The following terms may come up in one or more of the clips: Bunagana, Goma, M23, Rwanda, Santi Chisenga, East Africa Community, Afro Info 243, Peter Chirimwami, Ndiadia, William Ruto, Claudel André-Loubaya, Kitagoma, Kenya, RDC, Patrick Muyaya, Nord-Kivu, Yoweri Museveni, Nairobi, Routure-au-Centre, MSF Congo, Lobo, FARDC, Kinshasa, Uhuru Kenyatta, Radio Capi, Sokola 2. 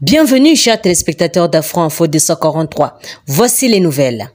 Bienvenue, chers téléspectateurs d'Afro Info 243. Voici les nouvelles.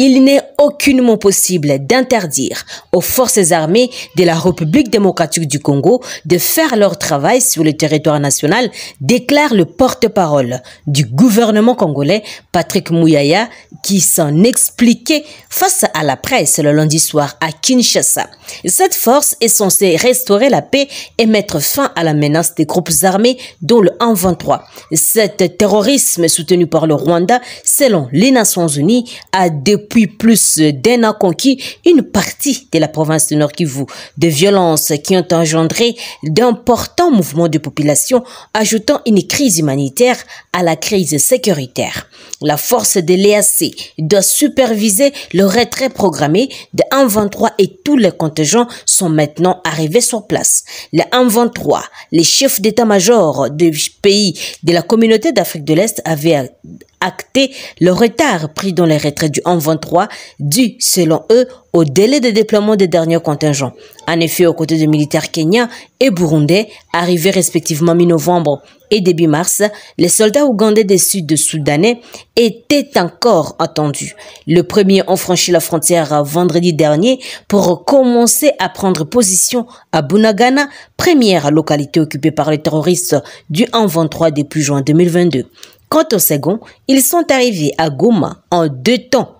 Il n'est aucunement possible d'interdire aux forces armées de la République démocratique du Congo de faire leur travail sur le territoire national, déclare le porte-parole du gouvernement congolais, Patrick Muyaya, qui s'en expliquait face à la presse le lundi soir à Kinshasa. Cette force est censée restaurer la paix et mettre fin à la menace des groupes armés, dont le M23. Cet terrorisme soutenu par le Rwanda, selon les Nations Unies, a depuis plus d'un an conquis une partie de la province du Nord-Kivu. Des violences qui ont engendré d'importants mouvements de population, ajoutant une crise humanitaire à la crise sécuritaire. La force de l'EAC doit superviser le retrait programmé de M23 et tous les contingents sont maintenant arrivés sur place. Les M23, les chefs d'état-major du pays de la communauté d'Afrique de l'Est avaient acté le retard pris dans les retraits du M23 dû, selon eux, au délai de déploiement des derniers contingents. En effet, aux côtés de militaires kenyans et burundais, arrivés respectivement mi-novembre et début mars, les soldats ougandais des Sud-Soudanais étaient encore attendus. Le premier ont franchi la frontière vendredi dernier pour commencer à prendre position à Bunagana, première localité occupée par les terroristes du M23 depuis juin 2022. Quant aux seconds, ils sont arrivés à Goma en deux temps,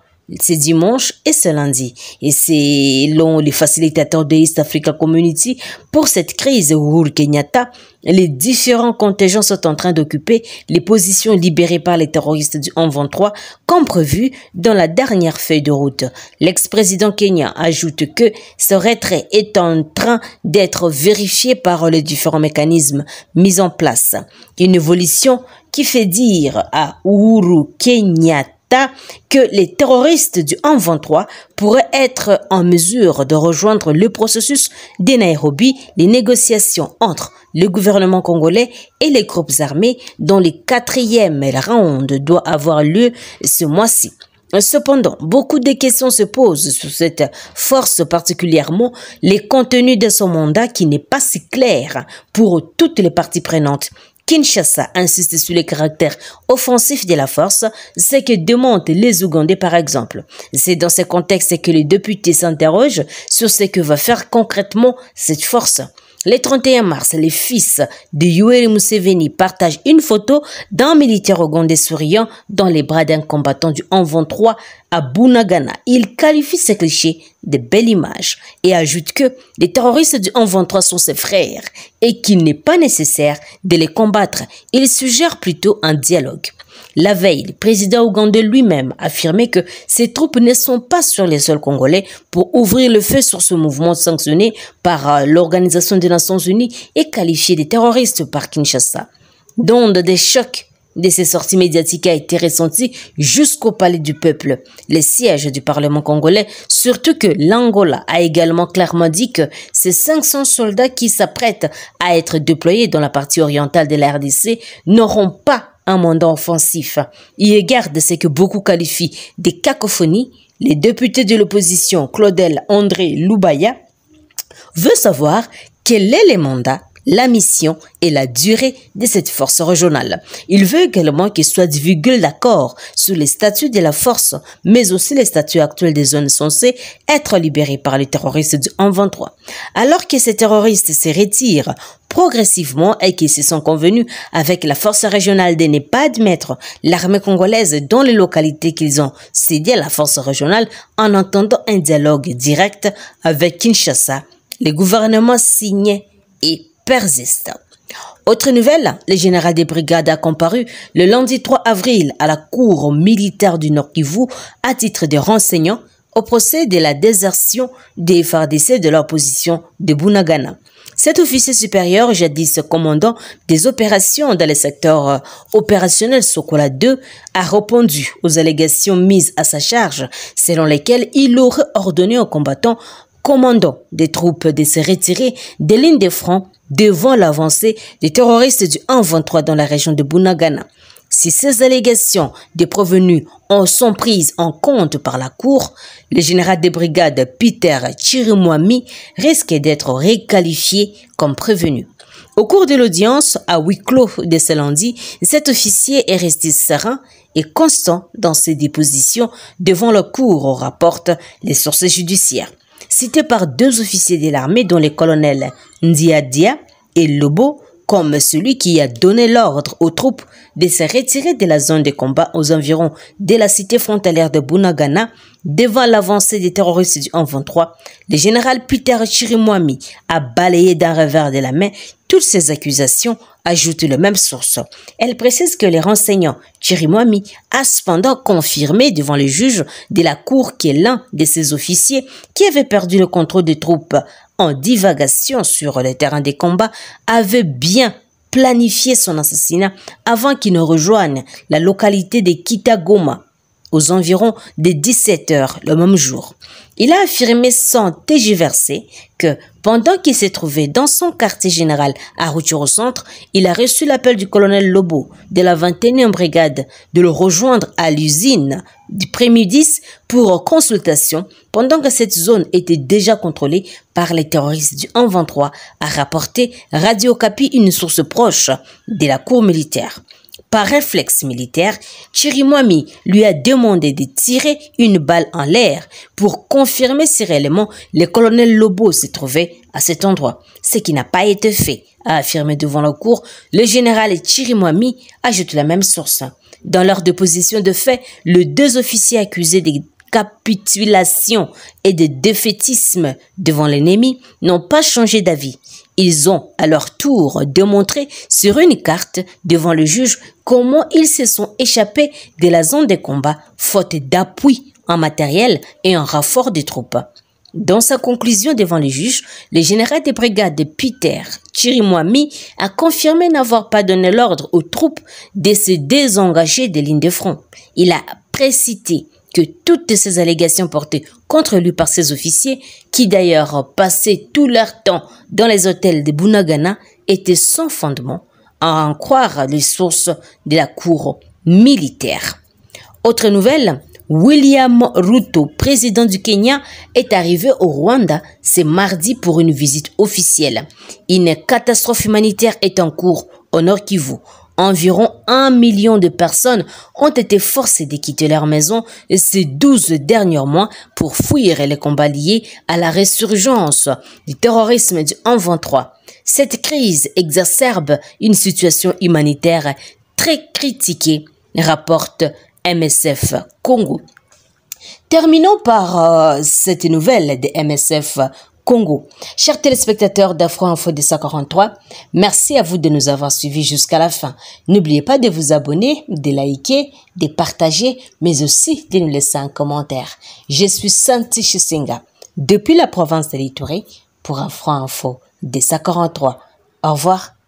ce dimanche et ce lundi. Et selon les facilitateurs de East Africa Community, pour cette crise, Uhuru Kenyatta, les différents contingents sont en train d'occuper les positions libérées par les terroristes du M23, comme prévu dans la dernière feuille de route. L'ex-président kenyan ajoute que ce retrait est en train d'être vérifié par les différents mécanismes mis en place. Une évolution qui fait dire à Uhuru Kenyatta que les terroristes du M23 pourraient être en mesure de rejoindre le processus de Nairobi, les négociations entre le gouvernement congolais et les groupes armés dont les quatrièmes rounds doivent avoir lieu ce mois-ci. Cependant, beaucoup de questions se posent sur cette force, particulièrement les contenus de son mandat qui n'est pas si clair pour toutes les parties prenantes. Kinshasa insiste sur le caractère offensif de la force, ce que demandent les Ougandais par exemple. C'est dans ce contexte que les députés s'interrogent sur ce que va faire concrètement cette force. Le 31 mars, les fils de Yoweri Museveni partagent une photo d'un militaire ougandais souriant dans les bras d'un combattant du M23 à Bunagana. Il qualifie ces clichés de belles images et ajoute que les terroristes du M23 sont ses frères et qu'il n'est pas nécessaire de les combattre. Il suggère plutôt un dialogue. La veille, le président ougandais lui-même affirmait que ses troupes ne sont pas sur les sols congolais pour ouvrir le feu sur ce mouvement sanctionné par l'Organisation des Nations Unies et qualifié de terroriste par Kinshasa. D'onde des chocs de ces sorties médiatiques a été ressentie jusqu'au palais du peuple, le siège du Parlement congolais, surtout que l'Angola a également clairement dit que ces 500 soldats qui s'apprêtent à être déployés dans la partie orientale de la RDC n'auront pas un mandat offensif. Il regarde ce que beaucoup qualifient de cacophonie. Les députés de l'opposition, Claudel André-Loubaya, veut savoir quel est le mandat, la mission et la durée de cette force régionale. Il veut également qu'il soit divulgué l'accord sur les statuts de la force, mais aussi les statuts actuels des zones censées être libérées par les terroristes du M23. Alors que ces terroristes se retirent progressivement et qu'ils se sont convenus avec la force régionale de ne pas admettre l'armée congolaise dans les localités qu'ils ont cédées à la force régionale en entendant un dialogue direct avec Kinshasa, le gouvernement signait et persiste. Autre nouvelle, le général des brigades a comparu le lundi 3 avril à la cour militaire du Nord-Kivu à titre de renseignant au procès de la désertion des FARDC de l'opposition de Bunagana. Cet officier supérieur, jadis commandant des opérations dans le secteur opérationnel Sokola 2, a répondu aux allégations mises à sa charge, selon lesquelles il aurait ordonné aux combattants commandant des troupes de se retirer des lignes de front devant l'avancée des terroristes du M23 dans la région de Bunagana. Si ces allégations des prévenus sont prises en compte par la Cour, le général des brigades Peter Chirimwami risque d'être réqualifié comme prévenu. Au cours de l'audience à huis clos de ce lundi, cet officier est resté serein et constant dans ses dépositions devant la cour, rapportent les sources judiciaires. Cité par deux officiers de l'armée dont les colonels Ndiadia et Lobo, comme celui qui a donné l'ordre aux troupes de se retirer de la zone de combat aux environs de la cité frontalière de Bunagana devant l'avancée des terroristes du M23, le général Peter Chirimwami a balayé d'un revers de la main toutes ces accusations, ajoute le même source. Elle précise que les renseignants Chirimwami a cependant confirmé devant le juge de la cour qu'est l'un de ses officiers qui avait perdu le contrôle des troupes en divagation sur le terrain des combats avait bien planifié son assassinat avant qu'il ne rejoigne la localité de Kitagoma aux environs des 17 h le même jour. Il a affirmé sans tergiverser que pendant qu'il s'est trouvé dans son quartier général à Routure-au-Centre, il a reçu l'appel du colonel Lobo de la 21e brigade de le rejoindre à l'usine du Premier 10 pour consultation pendant que cette zone était déjà contrôlée par les terroristes du M23, a rapporté Radio Capi, une source proche de la cour militaire. Par réflexe militaire, Chirimwami lui a demandé de tirer une balle en l'air pour confirmer si réellement le colonel Lobo se trouvait à cet endroit, ce qui n'a pas été fait, a affirmé devant la cour le général Chirimwami, ajoute la même source. Dans leur déposition de fait, les deux officiers accusés de capitulation et de défaitisme devant l'ennemi n'ont pas changé d'avis. Ils ont à leur tour démontré sur une carte devant le juge comment ils se sont échappés de la zone de combat faute d'appui en matériel et en renfort des troupes. Dans sa conclusion devant le juge, le général des brigades Peter Chirimwami a confirmé n'avoir pas donné l'ordre aux troupes de se désengager des lignes de front. Il a précité que toutes ces allégations portées contre lui par ses officiers, qui d'ailleurs passaient tout leur temps dans les hôtels de Bunagana, étaient sans fondement, à en croire les sources de la cour militaire. Autre nouvelle, William Ruto, président du Kenya, est arrivé au Rwanda ce mardi pour une visite officielle. Une catastrophe humanitaire est en cours au Nord-Kivu. Environ 1 million de personnes ont été forcées de quitter leur maison ces 12 derniers mois pour fuir les combats liés à la résurgence du terrorisme du M23. Cette crise exacerbe une situation humanitaire très critiquée, rapporte MSF Congo. Terminons par cette nouvelle de MSF Congo. Chers téléspectateurs d'Afro Info 243, merci à vous de nous avoir suivis jusqu'à la fin. N'oubliez pas de vous abonner, de liker, de partager, mais aussi de nous laisser un commentaire. Je suis Santi Chisenga, depuis la province de l'Ituri, pour Afro Info 243. Au revoir.